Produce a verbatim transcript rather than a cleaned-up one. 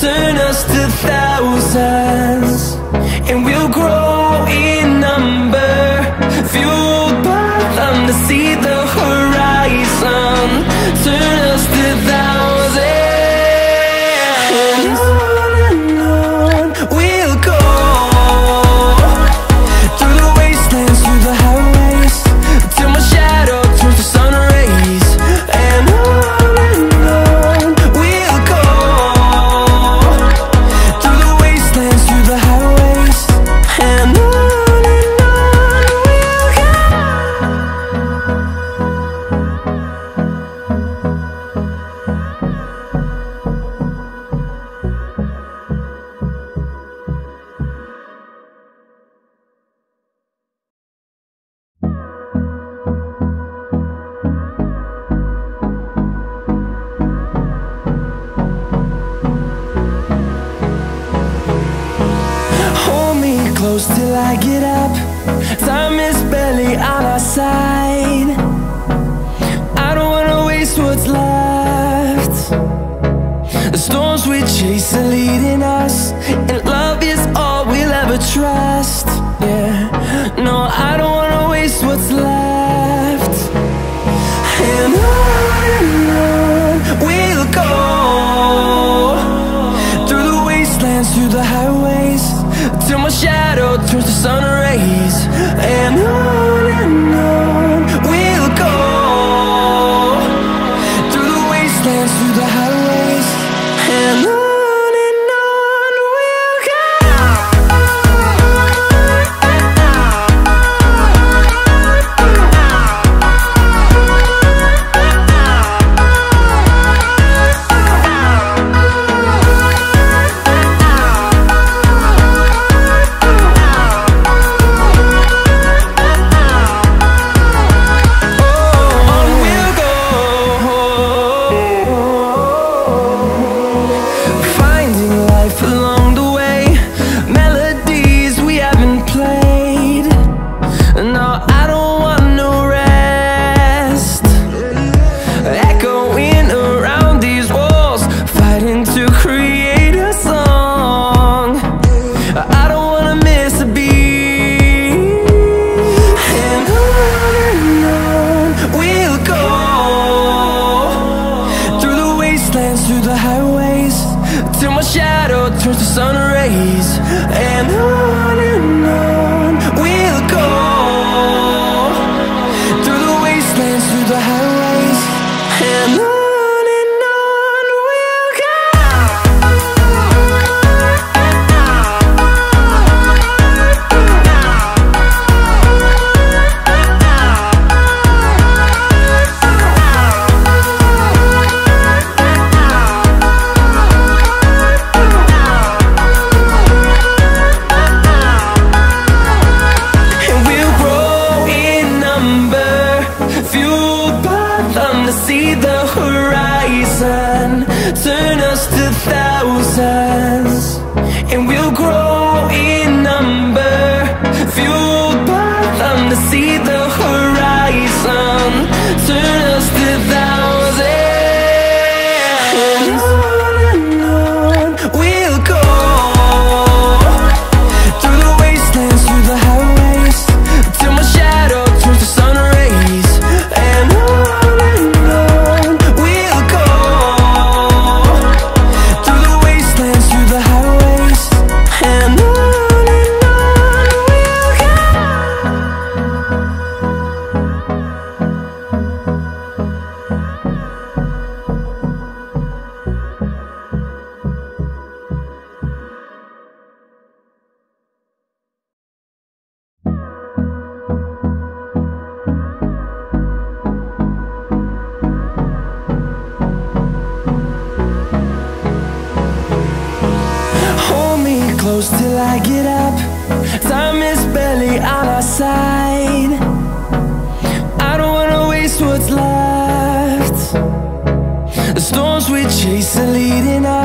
turn us to thousands, and we'll grow in number, fueled by them to see the horizon. Turn us to thousands. On and on we'll go, through the wastelands, through the highways, till my shadow turns to sun rays. And on and close till I get up. Time is barely on our side. I don't wanna waste what's left. The storms we chase are leading us, and love is all we'll ever trust. Yeah, no, I don't wanna waste what's left. And on and on we'll go, through the wastelands, through the highways, till my shadow turns to sun rays. And on and on we'll go, through the wastelands, through the highways. And on and on we'll go. See the horizon, turn us to thousands, and we'll grow in number, fueled by them to see the horizon, turn us to thousands, and on and on we'll go, through the wastelands, through the highways, till my shadow turns to sun rays, and on. Close till I get up, time is barely on our side. I don't wanna waste what's left. The storms we chase are leading us.